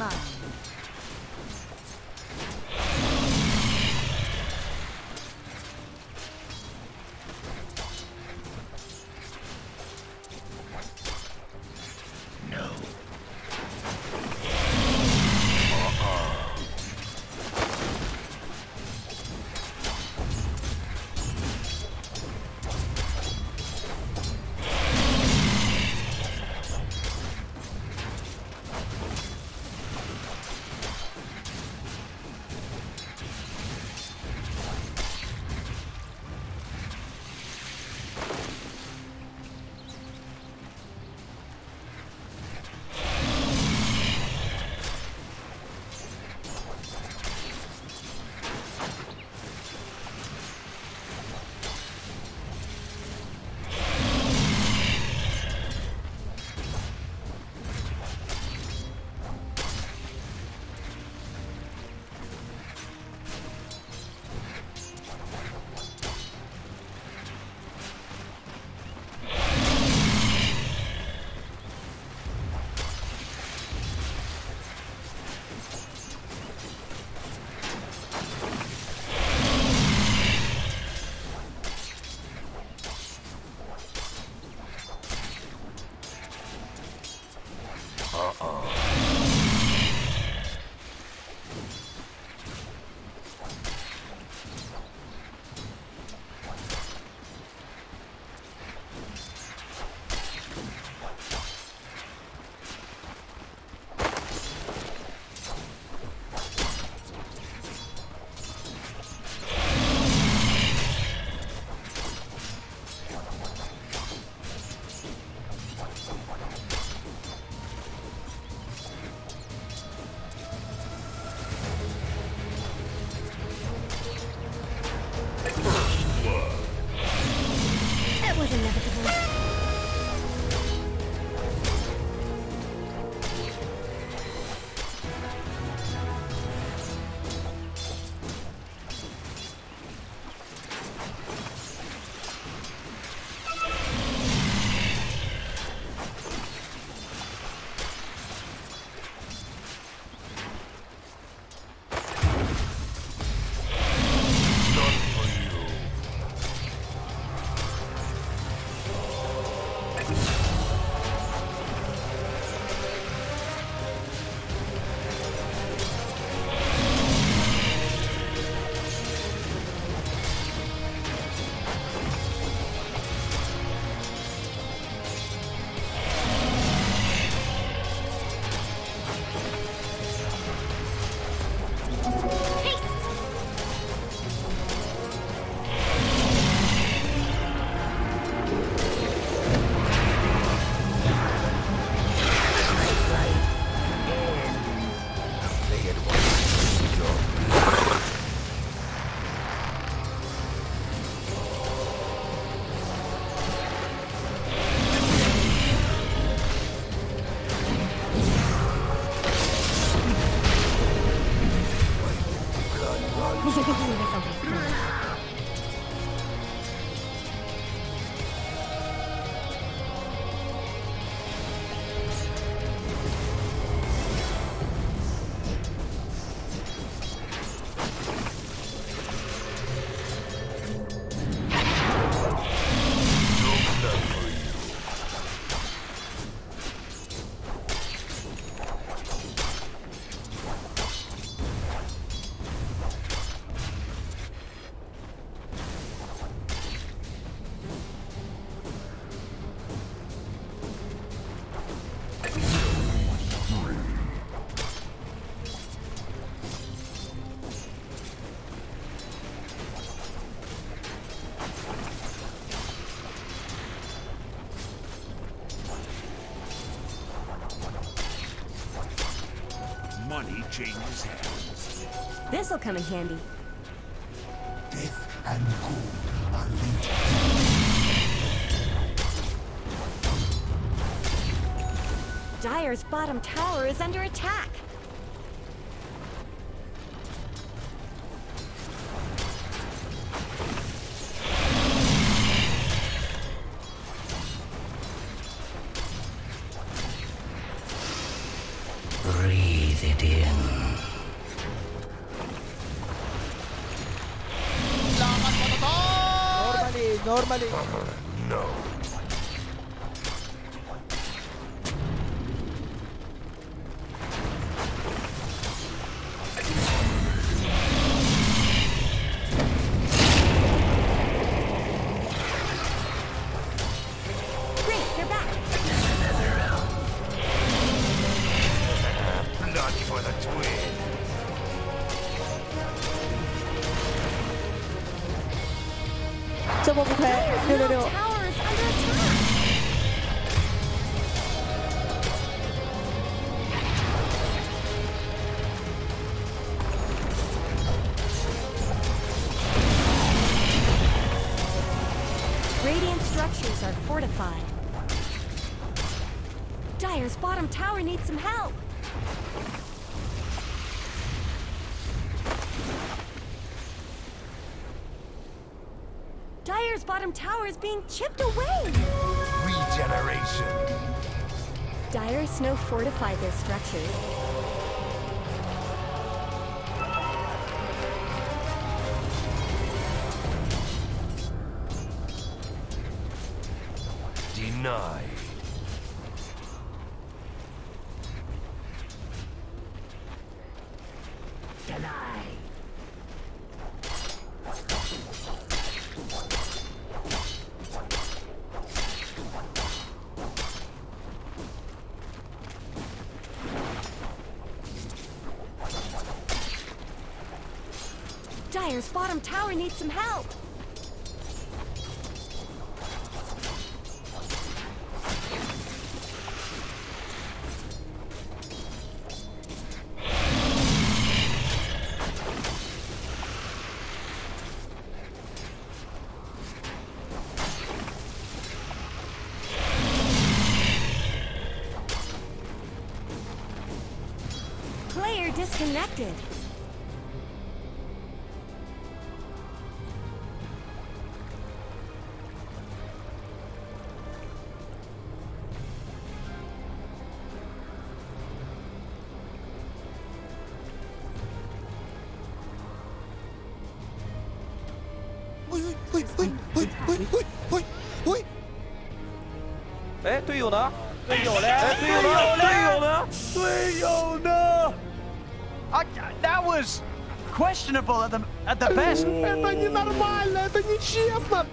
much. Changes hands. This'll come in handy. Death and good are linked. Dire's bottom tower is under attack. Breathe. breathe it in. Normally. No. Great, you're back. There's another round. Not for the twin. Double prepare. No, no, no. Tower is under attack. Radiant structures are fortified. Dire's bottom tower needs some help. Dire's bottom tower is being chipped away! Regeneration! Dire Snow fortified their structures. Denied. Denied. Dire's bottom tower needs some help! Player disconnected!哎，队友呢？队友嘞！队友呢？队友呢？队友呢 ？That was questionable at the best. Это не нормально, это не честно.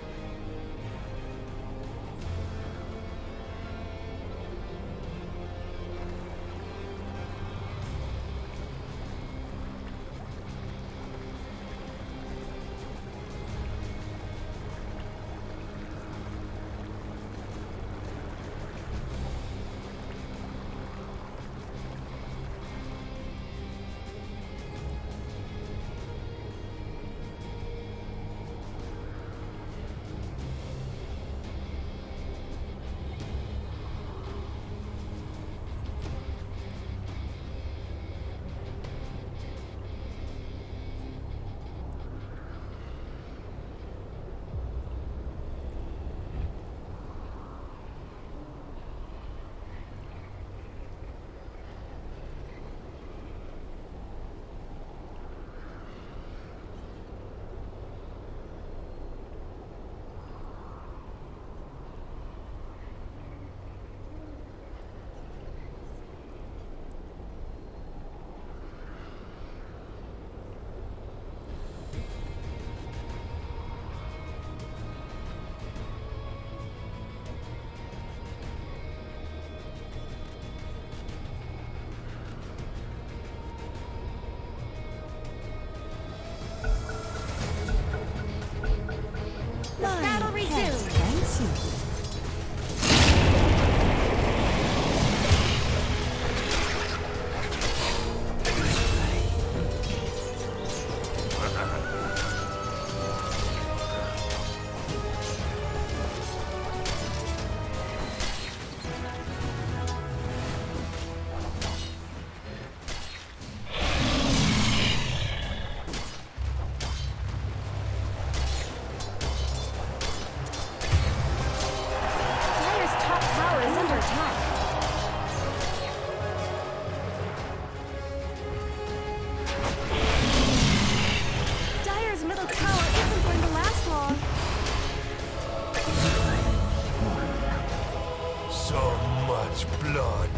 so much blood.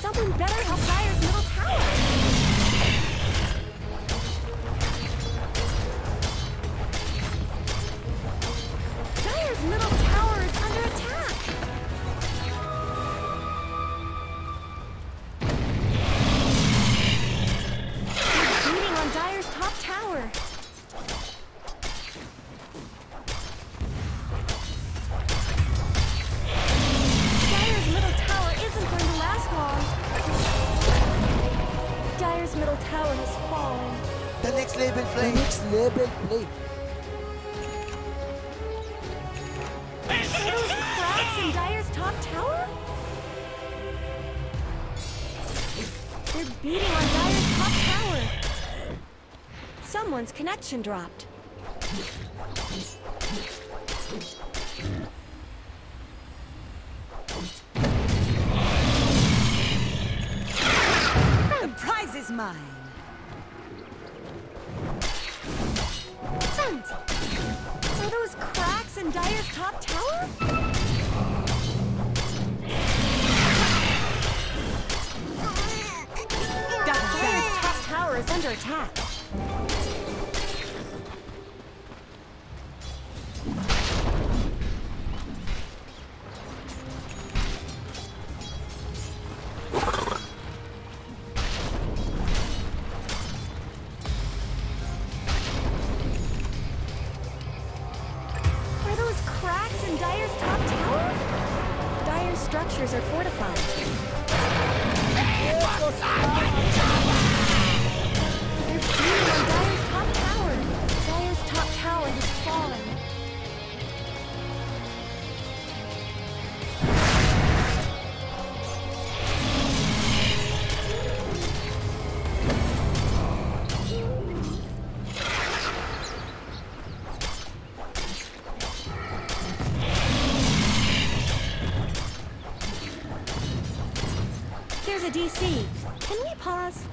Someone better help Dyer's middle tower! Someone's connection dropped. The prize is mine. Sent. Are those cracks in Dyer's top tower? Tower is under attack. Are those cracks in Dyer's top tower? Dyer's structures are fortified. Dyer's top tower has fallen. There's a DC. Can we pause?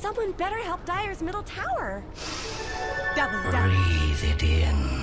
Someone better help Dire's middle tower. Double down. Breathe it in.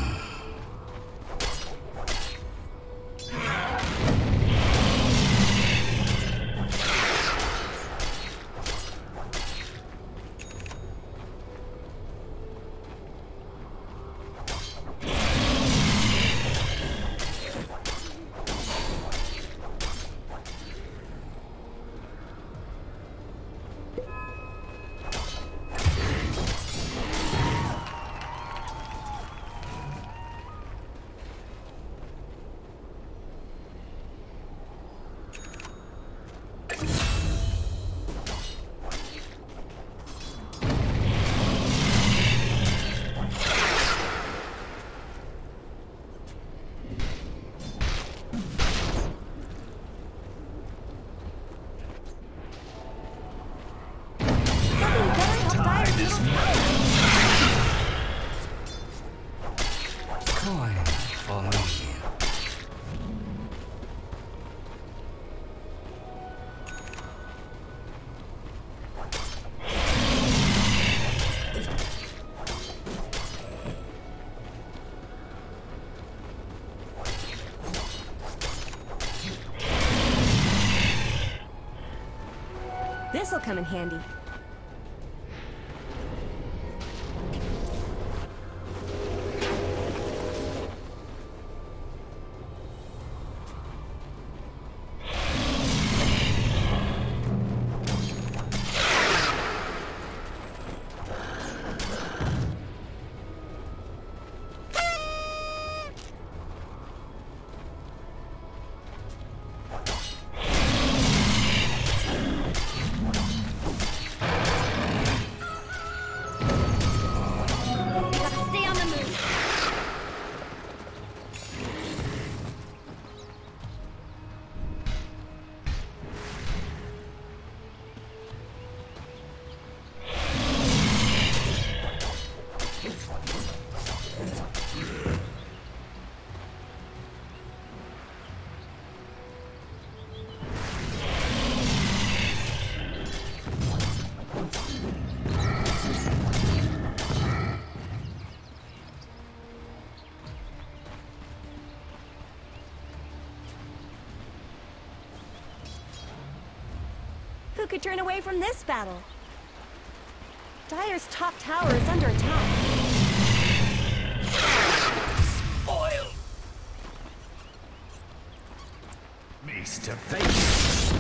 This'll come in handy. Who could turn away from this battle? Dire's top tower is under attack. Spoil! Mr. Face!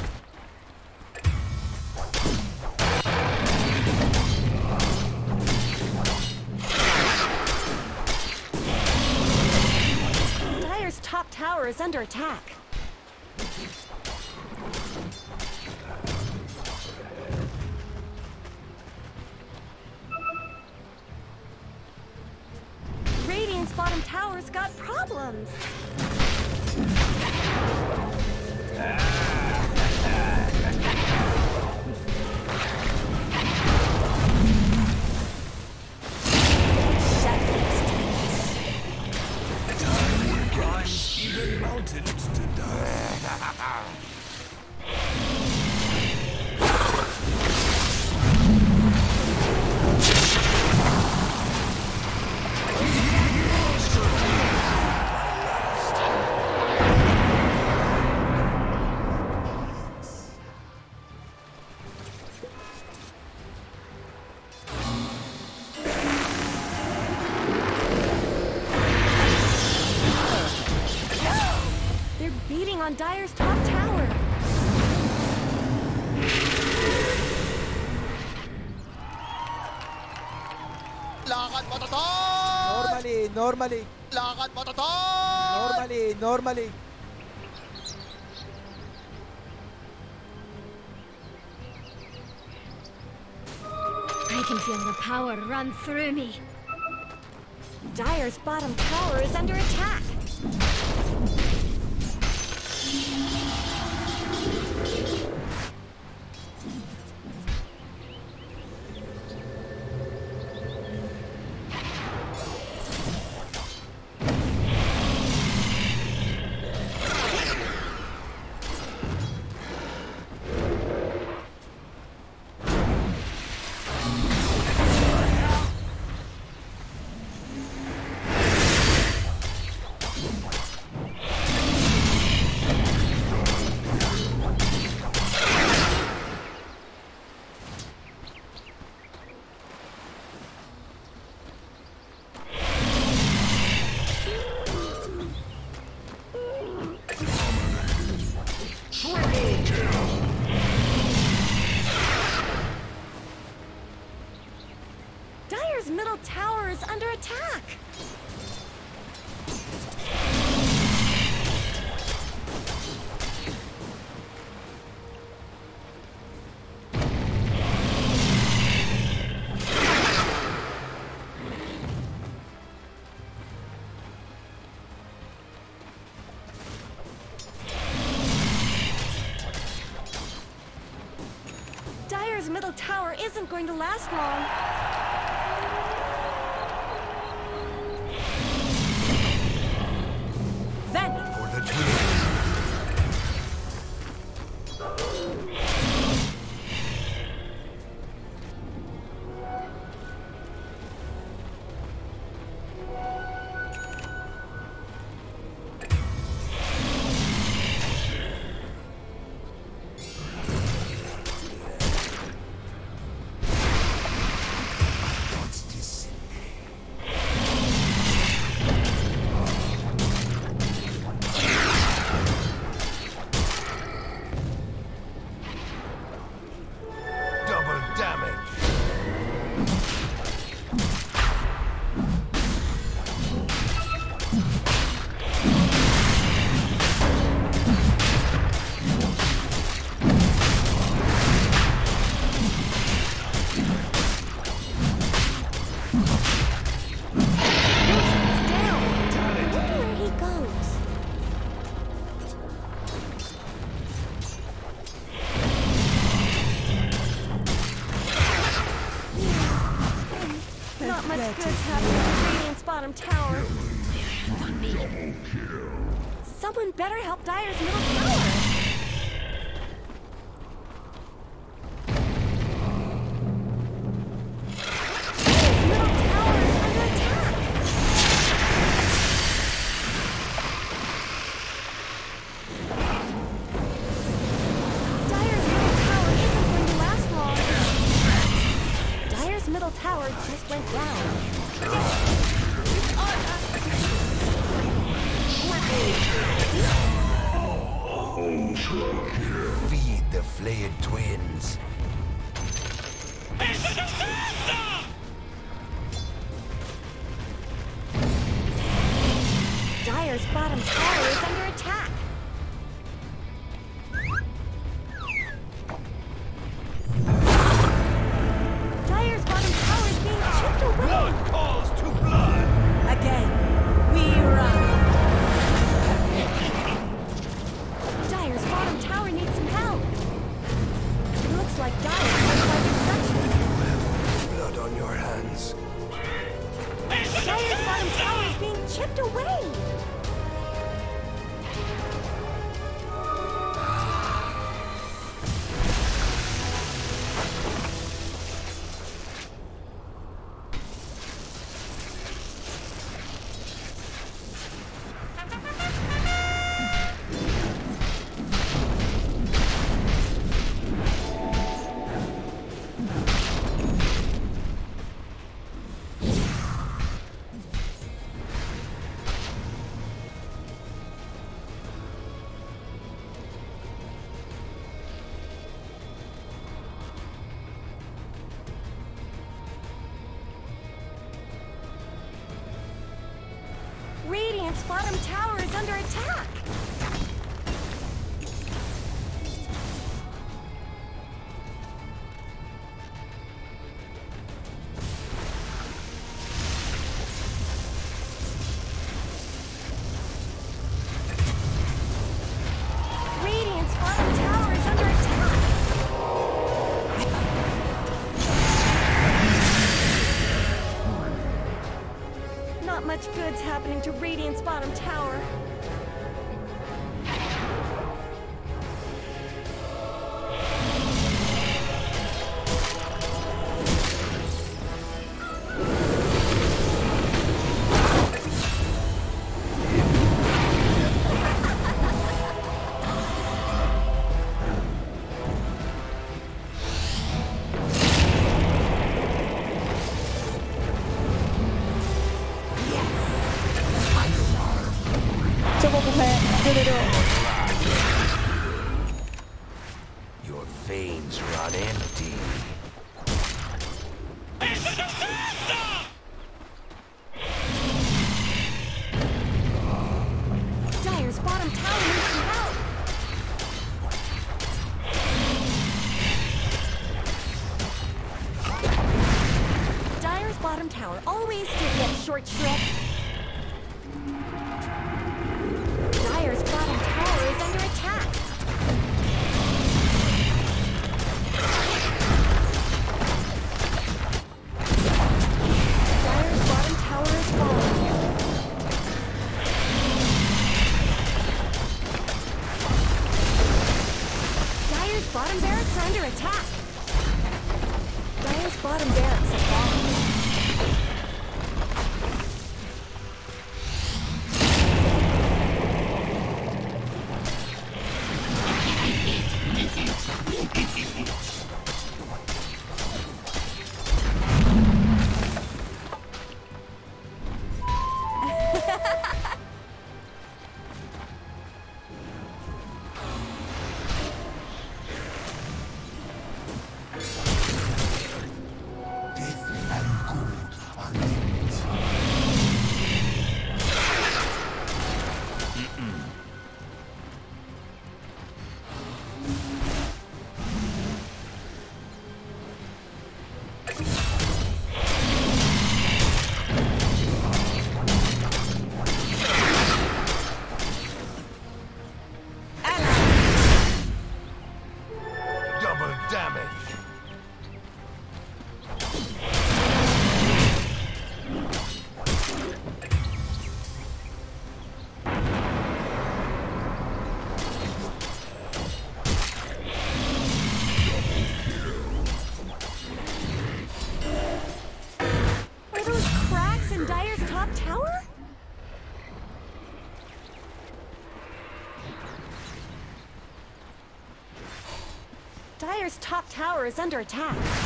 Dire's top tower is under attack. Bottom tower's got problems. On Dire's top tower. Normally. I can feel the power run through me. Dire's bottom tower is under attack. Eiffel Tower isn't going to last long. Someone better help Dyer's middle tower! Dyer's middle tower is under attack! Dyer's middle tower isn't going to last long! Dyer's middle tower just went down. Feed the flayed twins. It's a disaster! Dyer's bottom tower is under attack. Dyer's bottom tower is being chipped away. Blood calls to blood. Again, we run. Like dying, blood on your hands. Dyer's bottom tower is being chipped away. Radiant's bottom tower is under attack! Radiant's bottom tower is under attack! Not much good's happening to Radiant's bottom tower. Your veins run empty. It's a disaster! Dyer's bottom tower needs some help. Dyer's bottom tower always did get short shrift. Attack! Dire's top tower is under attack. Dire's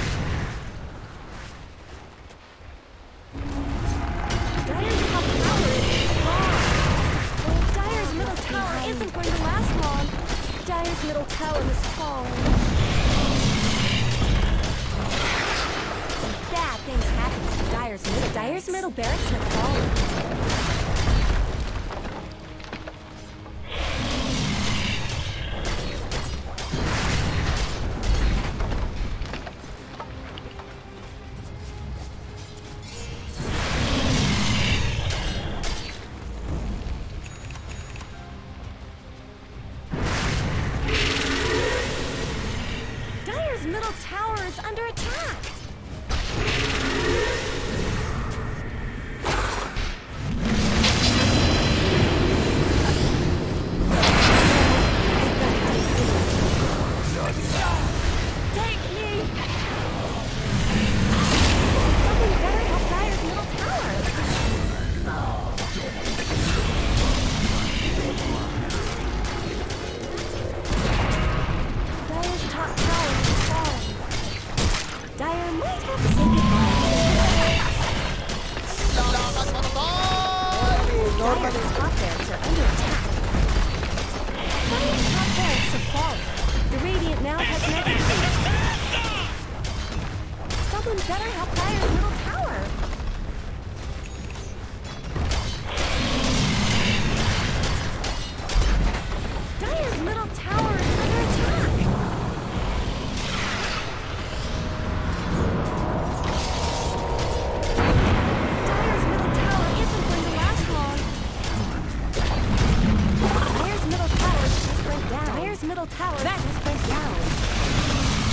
top tower is gone. Well, Dire's middle tower isn't going to last long. Dire's middle tower is falling. Some bad things happen to Dire's middle. Dire's middle barracks have fallen. Dire's middle tower has been down.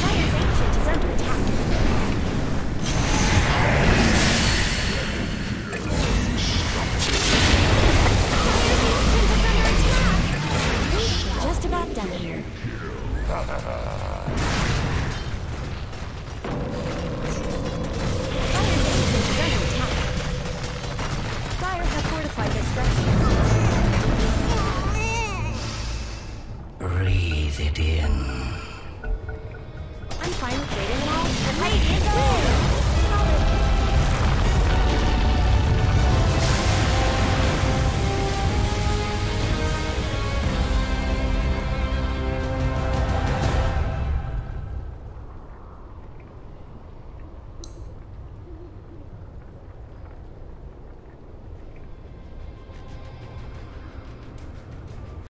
Dire's Ancient is under attack.